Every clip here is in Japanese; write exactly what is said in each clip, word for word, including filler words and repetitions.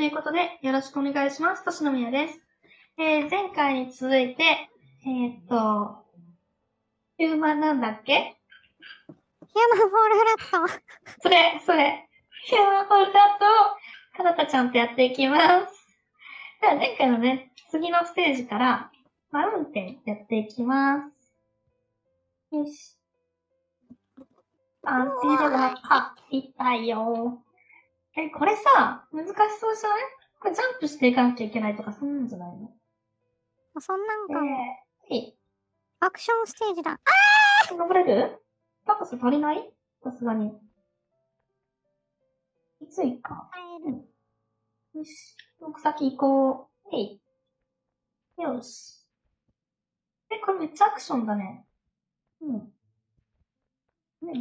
ということで、よろしくお願いします。としのみやです。えー、前回に続いて、えー、っと、ヒューマンなんだっけ？ヒューマンホールフラット。それ、それ。ヒューマンホールフラットを、かなたちゃんとやっていきます。では、前回のね、次のステージから、マウンテンやっていきます。よし。あ、スピードが、あ、痛いよ。え、これさ、難しそうじゃない？これジャンプしていかなきゃいけないとか、そんなんじゃないの？そんなんか。えー、はい。アクションステージだ。あー！登れる？高さ足りない？さすがに。いついか。うん、よし。奥先行こう。えい。よし。え、これめっちゃアクションだね。うん。ね、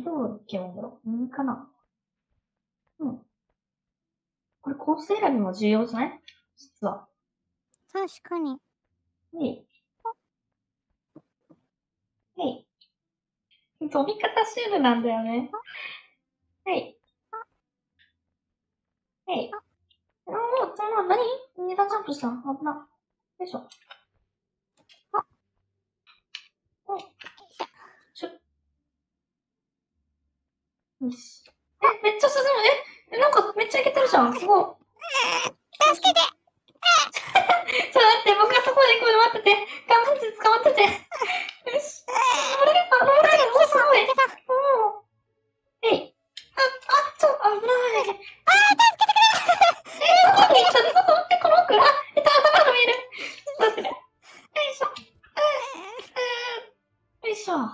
どういけばいいんだろう？右かな？うん。これコース選びも重要じゃない？実は。確かに。いい。はい。飛び方シュールなんだよね。はい。はい。もう、その、何？二段ジャンプしたの？危な。よいしょ。あ。お。しょ。よし。え、めっちゃ進む。え？なんかめっちゃいけてるじゃん。すごい。助けて。ちょっと待って、僕がそこでこう待ってて、頑張って捕まってて。よし。登れるか？登れる。お、すごい。おー。えい。あ、あ、ちょ、危ない。あー、助けてくれ。えー、どこに行ったんだ？どこ？え、この奥が？え、た、頭が見える。どうする？よいしょ。うー、うー、よいしょ。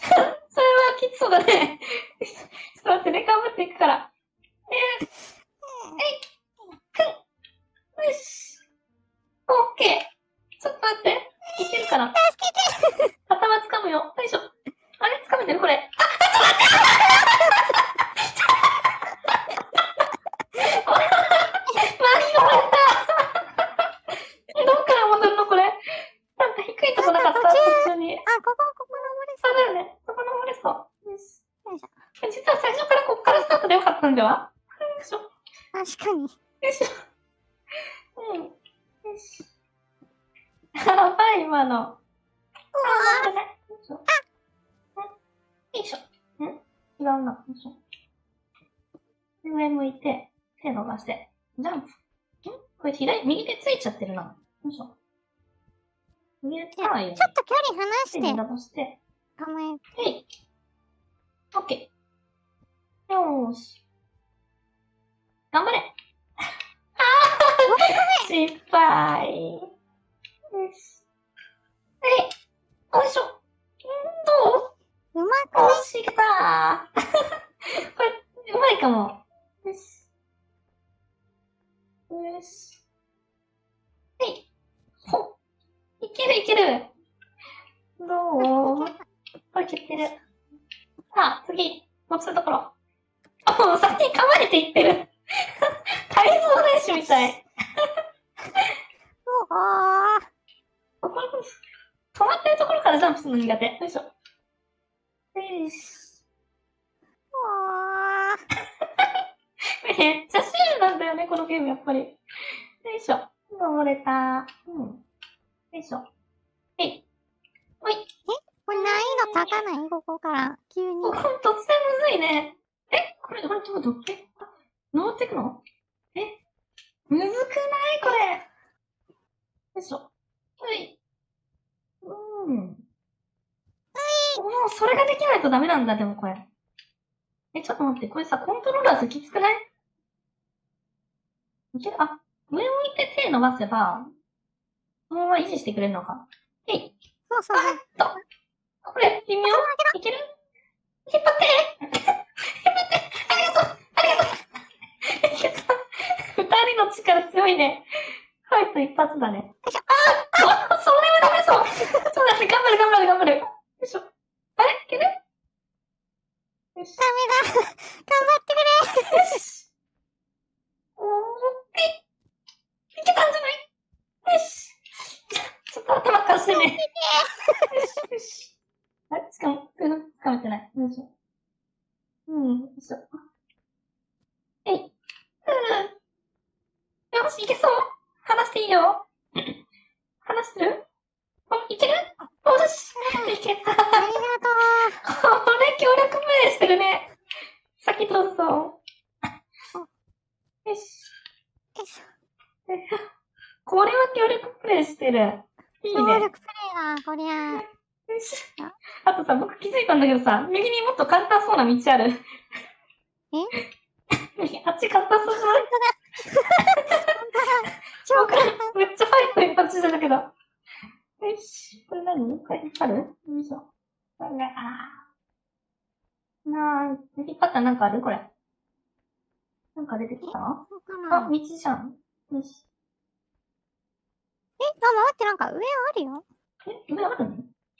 それはきつそうだね。ちょっと待ってね、頑張っていくから。えー、えい、くん、よし、オッケー、ちょっと待って、いけるかな？助けて！頭掴むよ、よいしょ、あれ掴めてるこれ、あ、ちょっと待って！何が折れた？どっから戻るのこれ？なんか低いとこなかった？途中に。あ、ここ、ここ登れそう。そうだよね、ここ登れそう。よし、よいしょ。実は最初からこっからスタートでよかったんでは？確かに。よいしょ。うん。よし。やばい、今の。うわぁ。よいしょ。あよいしょ。ん？違うな。よいしょ。上向いて、手伸ばして。ジャンプ。ん？これ左、右手ついちゃってるな。よいしょ。右手つかないよね。ちょっと距離離して。手伸ばして。構え。はい。オッケー。よーし。頑張れ！ああ！失敗！よし。えい！おいしょ！んどう？うまくない？おしいけたー！これ、うまいかも。よし。よし。えい！ほ！いけるいける！どう？これいけてる。さあ、次、持つところ。あ、もう先に噛まれていってる。体操練習みたい。おぉー。止まってるところからジャンプするの苦手。よいしょ。よいしょ。おぉー。めっちゃシュールなんだよね、このゲームやっぱり。よいしょ。登れたー。うん。よいしょ。えい。おい。え？これ難易度高ない？ここから。急に。ここ突然むずいね。え？これ、これ、ちょっとどっけ？登っていくの？え？むずくない？これ。よいしょ。はい。うん。もうそれができないとダメなんだ、でもこれ。え、ちょっと待って、これさ、コントローラーずきつくない？いける？あ、上向いて手伸ばせば、そのまま維持してくれるのか。えい。そうそう。あっと。これ、微妙？いける？引っ張って！引っ張って！ありがとう！ありがとう！二人の力強いね。ファイト一発だね。よいしょ。ああそれはダメそう。そうだね。頑張る頑張る頑張る。よいしょ。あれいける？ダメだ。頑張ってくれ。よし。おー、い。いけたんじゃない？よし。ちょっと頭かしてね。よしよし。あれつかむ、つかめてない。よいしょ。うん、よいしょ。えい。うん。話いけそう。話していいよ。話する？いける？おっしゃ、いけた。ありがとう。これ協力プレイしてるね。先どうぞ。よし。よいしょ。これは協力プレイしてる。いいね。協力プレイだ、こりゃ。よし。あとさ、僕気づいたんだけどさ、右にもっと簡単そうな道ある。え？あっち簡単そうじゃない？本当だ。僕めっちゃファイト一発してたけど。よし。これ何？これ引っ張る？よいしょ。あー。なあ、引っ張ったらなんかある？これ。なんか出てきた？あ、道じゃん。よし。え、あ、待って、なんか上あるよ。え、上あるの？うん。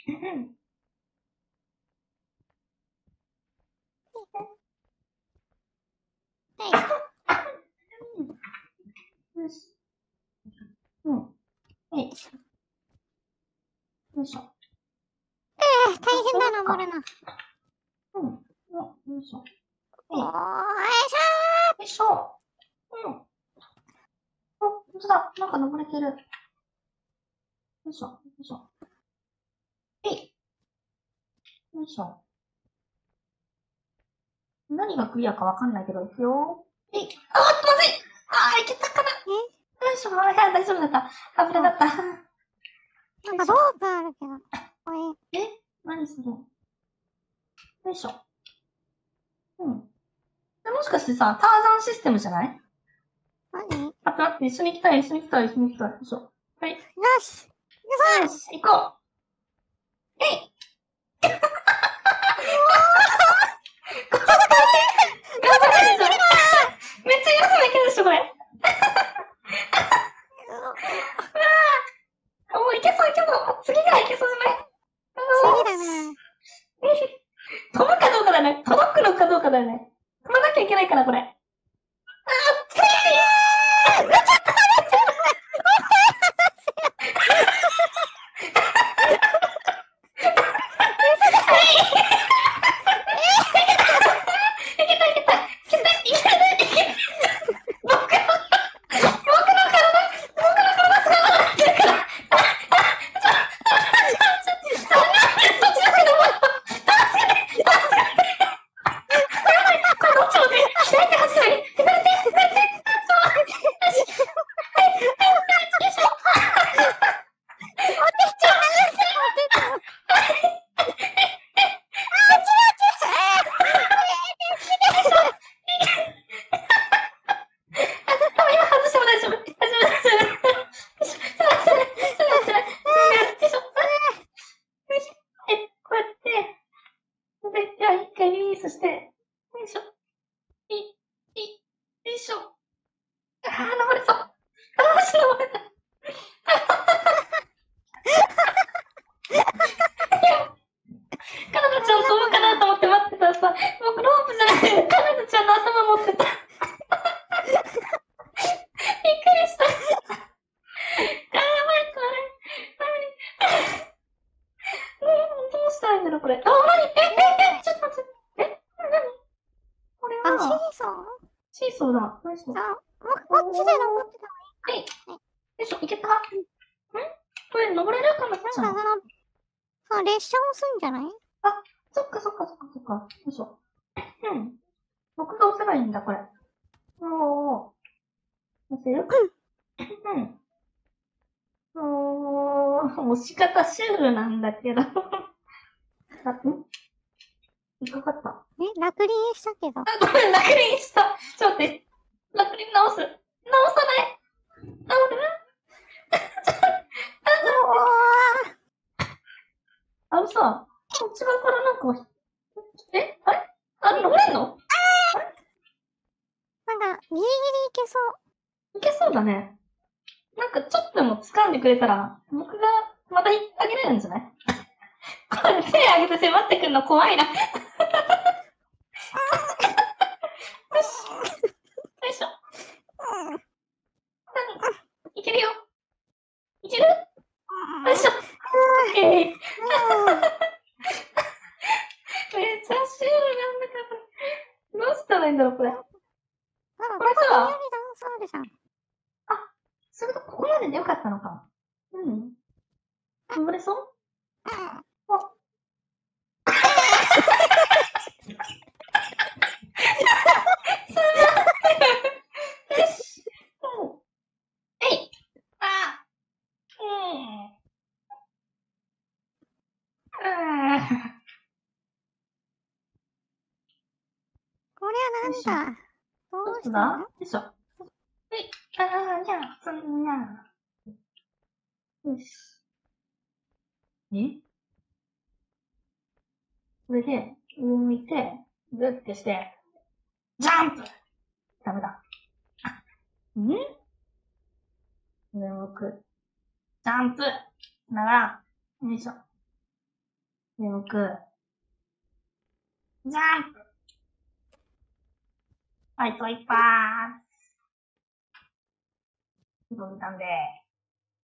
はい。よし。うん。はい。よいしょ。よいしょ。ええー、大変だな、登るの。うん。よいしょ。おー、よいしょー。よいしょ。うん。お、ほんとだ。なんか登れてる。よいしょ。よいしょ。えい。よいしょ。何がクリアかわかんないけど、いくよ。えい。あ、まずい。あ、いけたかな。えよいしょ、あ、大丈夫だった。危なかった。なんかロープあるけど。これ。え何する？よいしょ。うん。もしかしてさ、ターザンシステムじゃない？何？あ、待って、一緒に行きたい、一緒に行きたい、一緒に行きたい。よいしょ。はい。よし。よし、行こう。えい。これ。ああ、もういけそういけそう。次がいけそうじゃない？次だね。飛ぶかどうかだね。届くのかどうかだよね。飛ばなきゃいけないからこれ。ああ、次。めっちゃ飛ばれてる。くれたら僕がまたあげれるんじゃない？これ手あげて迫ってくるの怖いな。よし、よいしょ。いけるよ。いける？よいしょ。えー、めっちゃシュールなんだから。どうしたらいいんだろうこれ。これさ、あ、そういうこと、ここまででよかったのかも。うん。生まれそう？あこれはなんだ。どうしたの？よいしょ。えい、ああ、じゃあ、そんな。よし。え？これで、上向いて、グッてして、ジャンプ！ダメだ。ん？上向く。ジャンプ！なら、よいしょ。上向く。ジャンプ！はい、トイパーン。どう見たんで。よ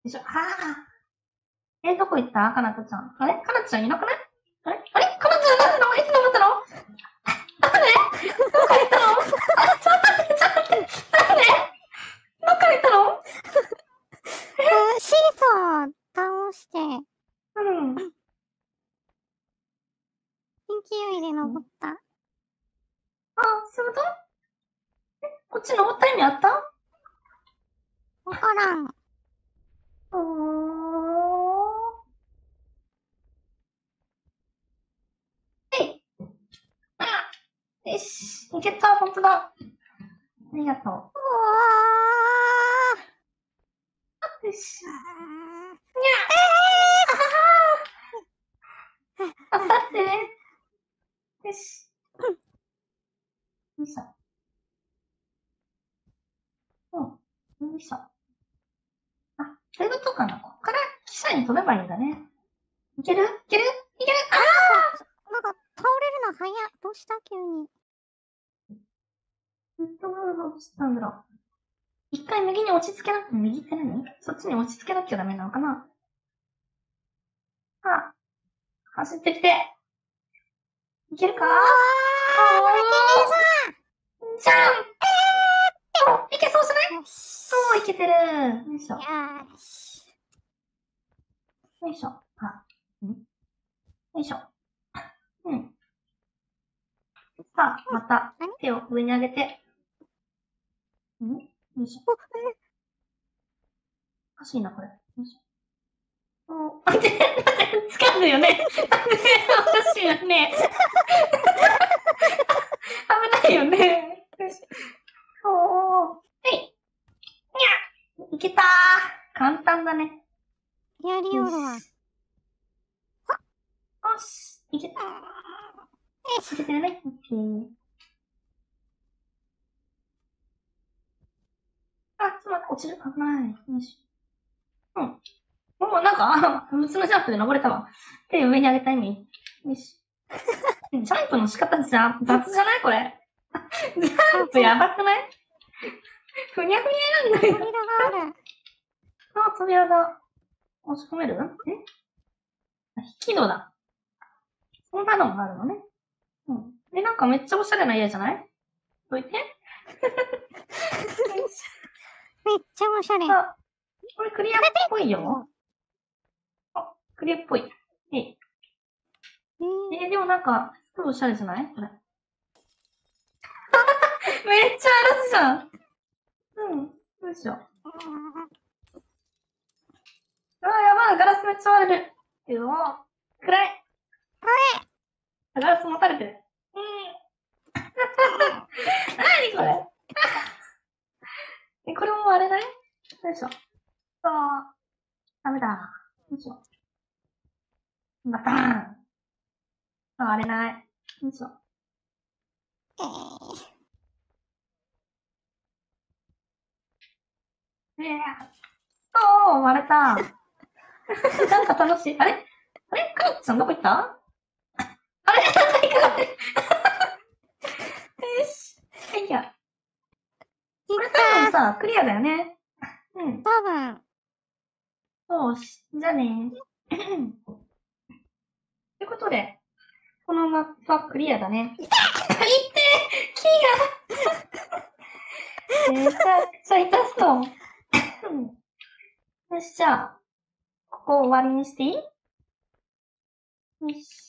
いしょ、はぁ。え、どこ行った？かなこちゃん。あれかなこちゃんいなくない？あれあれかなこちゃんなんなの？いつ登ったの？なんで？どっか行ったの？あ、ちょっと待って、ちょっと待って。なんで？どっか行ったの？え、シーソーを倒して。うん。勢いで登った。あ、そういうこと？こっち登った意味あった？わからん。うーん。えい！ああ！よし！いけた！ほんとだ！ありがとう。うわー！よし。にゃ！えー！あはは！頑張ってね！よし。よいしょ。よいしょ。あ、そういうことかな。こっから記者に飛べばいいんだね。いけるいけるいけるああなんか、倒れるの早い。どうした急に。どうしたんだろう。一回右に落ち着けなくて、右って何？そっちに落ち着けなきゃダメなのかなあ、走ってきて。いけるかあーおーじゃんえーいけそうじゃないそう、いけてるよいしょ。よし。よいしょ。あ、ん？よいしょ。うん。さあ、また、手を上に上げて。ん？よいしょ。おかしいな、これ。よいしょ。お、あ、で、なんか、掴んだよね。なんで、おかしいよね。危ないよね。よし。おー。はい。いけたー簡単だね。やりよるわ。よし。いけたー。いけてるね。あ、ちょっと待って、落ちるかない。よし。うん。もうなんか、むつのジャンプで登れたわ。手上に上げた意味。よし。ジャンプの仕方じゃ、雑じゃないこれ。ジャンプやばくないふにゃふにゃなんだよ。扉がある。あ、扉だ。押し込める？え？引き戸だ。こんなのがあるのね。うん。で、なんかめっちゃおしゃれな家じゃない？どいて。めっちゃおしゃれ。あ、これクリアっぽいよ。あ、クリアっぽい。えい。えー、でもなんか、すごいおしゃれじゃない？これ。めっちゃ荒らすじゃん。うん、よいしょ。ああ、やばい、ガラスめっちゃ割れる。いいよー。暗い。あれガラス持たれてる。うん。なにこれえ、これも割れないよいしょ。あー、ダメだ。よいしょ。バターン。あ、割れない。よいしょ。えーおー、割れた。なんか楽しい。あれあれかなこちゃんどこ行ったあれなんか行くよし。はい、いや。これ多分さ、クリアだよね。うん。多分。そうし、じゃあねー。ということで、このマップはクリアだね。痛い痛い木がめちゃくちゃ痛そう。よし、じゃあ、ここ終わりにしていい？よし。